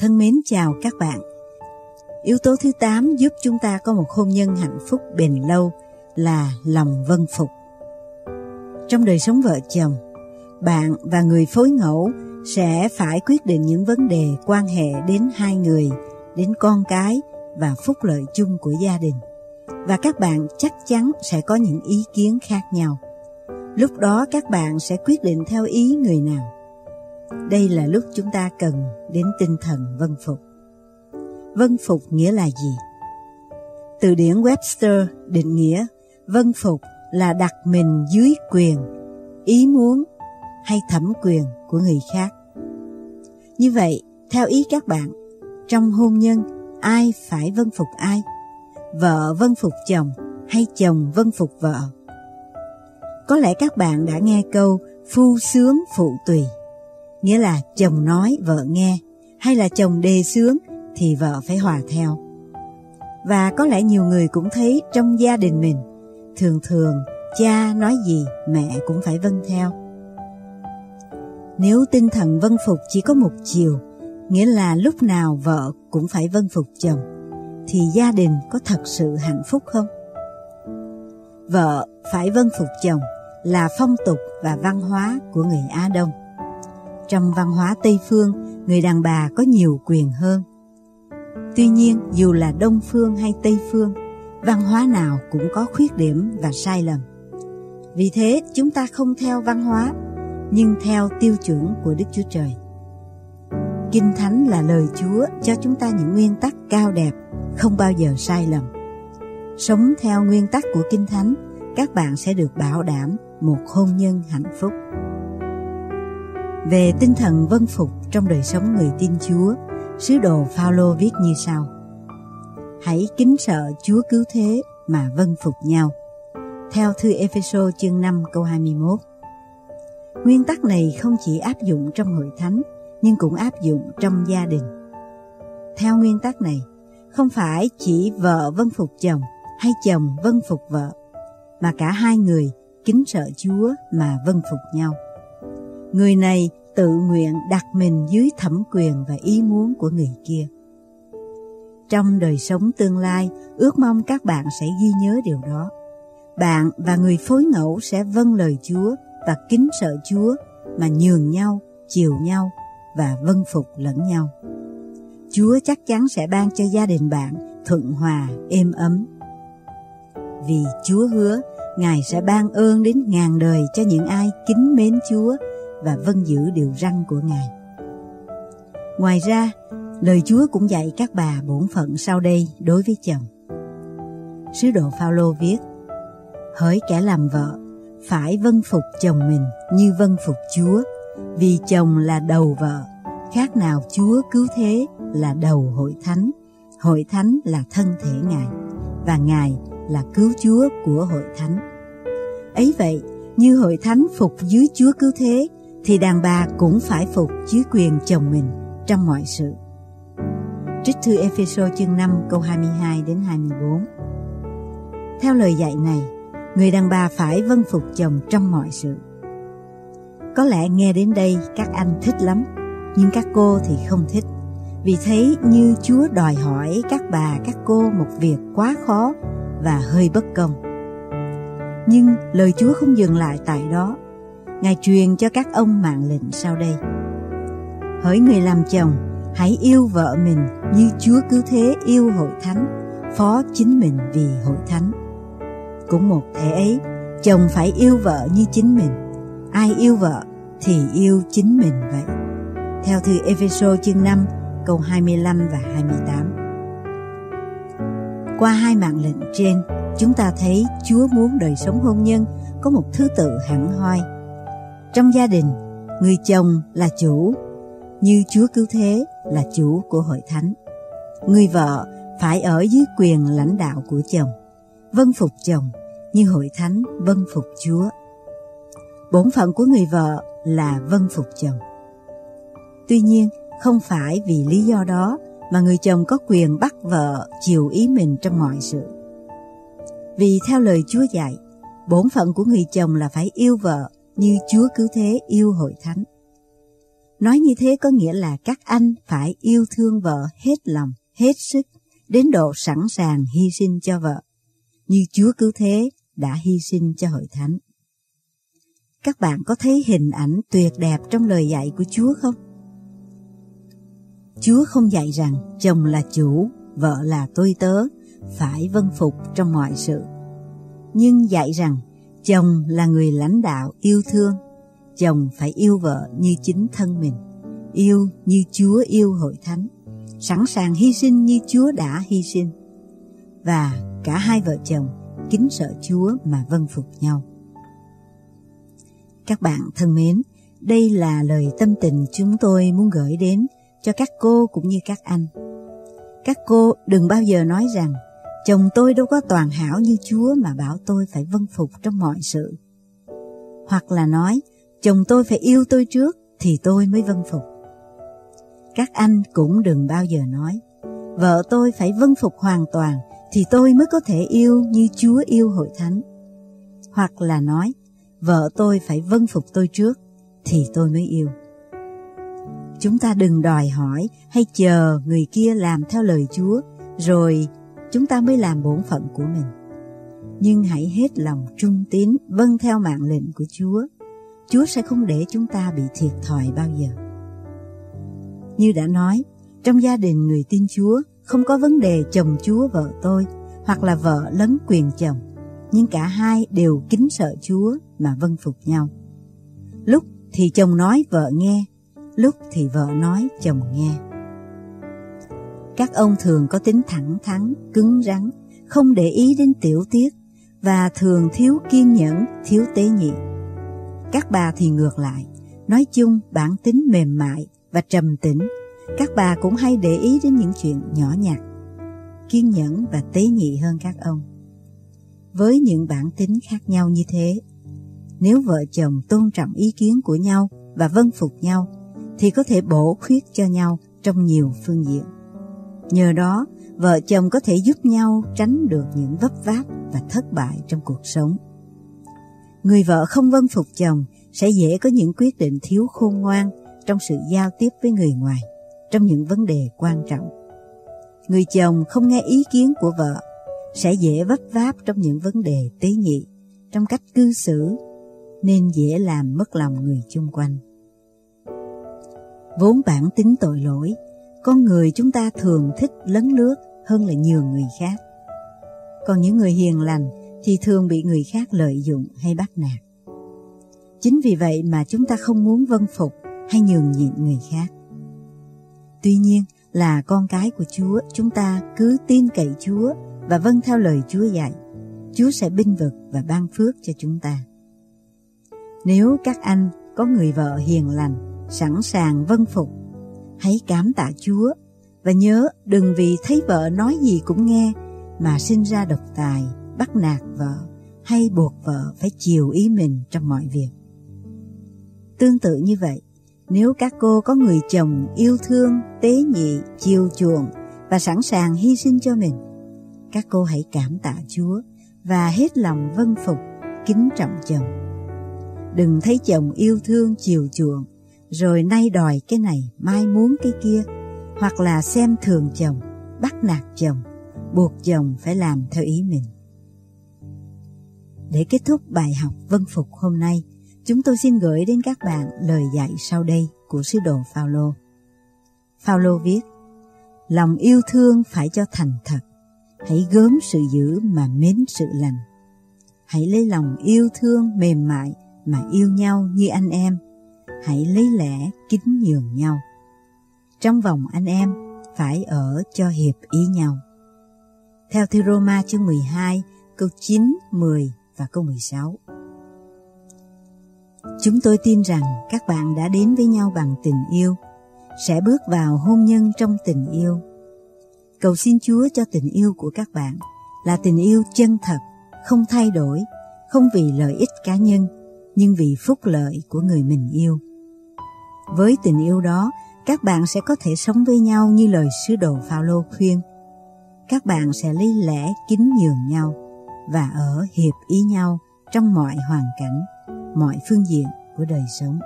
Thân mến chào các bạn. Yếu tố thứ 8 giúp chúng ta có một hôn nhân hạnh phúc bền lâu là lòng vâng phục. Trong đời sống vợ chồng, bạn và người phối ngẫu sẽ phải quyết định những vấn đề quan hệ đến hai người, đến con cái và phúc lợi chung của gia đình. Và các bạn chắc chắn sẽ có những ý kiến khác nhau. Lúc đó các bạn sẽ quyết định theo ý người nào. Đây là lúc chúng ta cần đến tinh thần vâng phục. Vâng phục nghĩa là gì? Từ điển Webster định nghĩa vâng phục là đặt mình dưới quyền, ý muốn hay thẩm quyền của người khác. Như vậy, theo ý các bạn, trong hôn nhân ai phải vâng phục ai? Vợ vâng phục chồng hay chồng vâng phục vợ? Có lẽ các bạn đã nghe câu phu xướng phụ tùy, nghĩa là chồng nói vợ nghe, hay là chồng đề xướng thì vợ phải hòa theo. Và có lẽ nhiều người cũng thấy trong gia đình mình, thường thường cha nói gì mẹ cũng phải vâng theo. Nếu tinh thần vâng phục chỉ có một chiều, nghĩa là lúc nào vợ cũng phải vâng phục chồng, thì gia đình có thật sự hạnh phúc không? Vợ phải vâng phục chồng là phong tục và văn hóa của người Á Đông. Trong văn hóa Tây Phương, người đàn bà có nhiều quyền hơn. Tuy nhiên, dù là Đông Phương hay Tây Phương, văn hóa nào cũng có khuyết điểm và sai lầm. Vì thế, chúng ta không theo văn hóa, nhưng theo tiêu chuẩn của Đức Chúa Trời. Kinh Thánh là lời Chúa cho chúng ta những nguyên tắc cao đẹp, không bao giờ sai lầm. Sống theo nguyên tắc của Kinh Thánh, các bạn sẽ được bảo đảm một hôn nhân hạnh phúc. Về tinh thần vâng phục trong đời sống người tin Chúa, sứ đồ Phaolô viết như sau: hãy kính sợ Chúa cứu thế mà vâng phục nhau. Theo thư Ê-phê-sô chương 5 câu 21. Nguyên tắc này không chỉ áp dụng trong hội thánh, nhưng cũng áp dụng trong gia đình. Theo nguyên tắc này, không phải chỉ vợ vâng phục chồng hay chồng vâng phục vợ, mà cả hai người kính sợ Chúa mà vâng phục nhau. Người này tự nguyện đặt mình dưới thẩm quyền và ý muốn của người kia. Trong đời sống tương lai, ước mong các bạn sẽ ghi nhớ điều đó. Bạn và người phối ngẫu sẽ vâng lời Chúa và kính sợ Chúa mà nhường nhau, chiều nhau và vâng phục lẫn nhau. Chúa chắc chắn sẽ ban cho gia đình bạn thuận hòa, êm ấm. Vì Chúa hứa, Ngài sẽ ban ơn đến ngàn đời cho những ai kính mến Chúa và vâng giữ điều răn của Ngài. Ngoài ra, lời Chúa cũng dạy các bà bổn phận sau đây đối với chồng. Sứ đồ Phaolô viết: hỡi kẻ làm vợ, phải vâng phục chồng mình như vâng phục Chúa, vì chồng là đầu vợ, khác nào Chúa cứu thế là đầu hội thánh là thân thể Ngài, và Ngài là cứu Chúa của hội thánh. Ấy vậy, như hội thánh phục dưới Chúa cứu thế, thì đàn bà cũng phải phục dưới quyền chồng mình trong mọi sự. Trích thư Ê-phê-sô chương 5 câu 22 đến 24. Theo lời dạy này, người đàn bà phải vâng phục chồng trong mọi sự. Có lẽ nghe đến đây các anh thích lắm, nhưng các cô thì không thích, vì thấy như Chúa đòi hỏi các bà, các cô một việc quá khó và hơi bất công. Nhưng lời Chúa không dừng lại tại đó. Ngài truyền cho các ông mạng lệnh sau đây: hỡi người làm chồng, hãy yêu vợ mình như Chúa cứu thế yêu hội thánh, phó chính mình vì hội thánh. Cũng một thể ấy, chồng phải yêu vợ như chính mình. Ai yêu vợ thì yêu chính mình vậy. Theo thư Ê-phê-sô chương 5 câu 25 và 28. Qua hai mạng lệnh trên, chúng ta thấy Chúa muốn đời sống hôn nhân có một thứ tự hẳn hoi. Trong gia đình, người chồng là chủ, như Chúa cứu thế là chủ của hội thánh. Người vợ phải ở dưới quyền lãnh đạo của chồng, vâng phục chồng như hội thánh vâng phục Chúa. Bổn phận của người vợ là vâng phục chồng. Tuy nhiên, không phải vì lý do đó mà người chồng có quyền bắt vợ chiều ý mình trong mọi sự. Vì theo lời Chúa dạy, bổn phận của người chồng là phải yêu vợ như Chúa cứu thế yêu hội thánh. Nói như thế có nghĩa là các anh phải yêu thương vợ hết lòng, hết sức, đến độ sẵn sàng hy sinh cho vợ, như Chúa cứ thế đã hy sinh cho hội thánh. Các bạn có thấy hình ảnh tuyệt đẹp trong lời dạy của Chúa không? Chúa không dạy rằng chồng là chủ, vợ là tôi tớ, phải vâng phục trong mọi sự. Nhưng dạy rằng chồng là người lãnh đạo yêu thương, chồng phải yêu vợ như chính thân mình, yêu như Chúa yêu hội thánh, sẵn sàng hy sinh như Chúa đã hy sinh. Và cả hai vợ chồng kính sợ Chúa mà vâng phục nhau. Các bạn thân mến, đây là lời tâm tình chúng tôi muốn gửi đến cho các cô cũng như các anh. Các cô đừng bao giờ nói rằng chồng tôi đâu có toàn hảo như Chúa mà bảo tôi phải vâng phục trong mọi sự. Hoặc là nói chồng tôi phải yêu tôi trước thì tôi mới vâng phục. Các anh cũng đừng bao giờ nói vợ tôi phải vâng phục hoàn toàn thì tôi mới có thể yêu như Chúa yêu hội thánh. Hoặc là nói vợ tôi phải vâng phục tôi trước thì tôi mới yêu. Chúng ta đừng đòi hỏi hay chờ người kia làm theo lời Chúa rồi chúng ta mới làm bổn phận của mình. Nhưng hãy hết lòng trung tín vâng theo mạng lệnh của Chúa. Chúa sẽ không để chúng ta bị thiệt thòi bao giờ. Như đã nói, trong gia đình người tin Chúa không có vấn đề chồng Chúa vợ tôi hoặc là vợ lấn quyền chồng, nhưng cả hai đều kính sợ Chúa mà vâng phục nhau. Lúc thì chồng nói vợ nghe, lúc thì vợ nói chồng nghe. Các ông thường có tính thẳng thắn, cứng rắn, không để ý đến tiểu tiết và thường thiếu kiên nhẫn, thiếu tế nhị. Các bà thì ngược lại, nói chung bản tính mềm mại và trầm tĩnh, các bà cũng hay để ý đến những chuyện nhỏ nhặt, kiên nhẫn và tế nhị hơn các ông. Với những bản tính khác nhau như thế, nếu vợ chồng tôn trọng ý kiến của nhau và vâng phục nhau, thì có thể bổ khuyết cho nhau trong nhiều phương diện. Nhờ đó, vợ chồng có thể giúp nhau tránh được những vấp váp và thất bại trong cuộc sống. Người vợ không vâng phục chồng sẽ dễ có những quyết định thiếu khôn ngoan trong sự giao tiếp với người ngoài, trong những vấn đề quan trọng. Người chồng không nghe ý kiến của vợ sẽ dễ vấp váp trong những vấn đề tế nhị, trong cách cư xử, nên dễ làm mất lòng người chung quanh. Vốn bản tính tội lỗi, con người chúng ta thường thích lấn lướt hơn là nhường người khác. Còn những người hiền lành thì thường bị người khác lợi dụng hay bắt nạt. Chính vì vậy mà chúng ta không muốn vâng phục hay nhường nhịn người khác. Tuy nhiên, là con cái của Chúa, chúng ta cứ tin cậy Chúa và vâng theo lời Chúa dạy. Chúa sẽ bênh vực và ban phước cho chúng ta. Nếu các anh có người vợ hiền lành, sẵn sàng vâng phục, hãy cảm tạ Chúa và nhớ đừng vì thấy vợ nói gì cũng nghe mà sinh ra độc tài, bắt nạt vợ hay buộc vợ phải chiều ý mình trong mọi việc. Tương tự như vậy, nếu các cô có người chồng yêu thương, tế nhị, chiều chuộng và sẵn sàng hy sinh cho mình, các cô hãy cảm tạ Chúa và hết lòng vâng phục, kính trọng chồng. Đừng thấy chồng yêu thương, chiều chuộng rồi nay đòi cái này, mai muốn cái kia, hoặc là xem thường chồng, bắt nạt chồng, buộc chồng phải làm theo ý mình. Để kết thúc bài học vâng phục hôm nay, chúng tôi xin gửi đến các bạn lời dạy sau đây của sứ đồ Phaolô. Phaolô viết: lòng yêu thương phải cho thành thật, hãy gớm sự dữ mà mến sự lành. Hãy lấy lòng yêu thương mềm mại mà yêu nhau như anh em. Hãy lấy lẽ kính nhường nhau. Trong vòng anh em phải ở cho hiệp ý nhau. Theo thư Roma chương 12, câu 9, 10 và câu 16. Chúng tôi tin rằng các bạn đã đến với nhau bằng tình yêu, sẽ bước vào hôn nhân trong tình yêu. Cầu xin Chúa cho tình yêu của các bạn là tình yêu chân thật, không thay đổi, không vì lợi ích cá nhân, nhưng vì phúc lợi của người mình yêu. Với tình yêu đó, các bạn sẽ có thể sống với nhau như lời sứ đồ Phaolô khuyên. Các bạn sẽ lấy lẽ kính nhường nhau và ở hiệp ý nhau trong mọi hoàn cảnh, mọi phương diện của đời sống.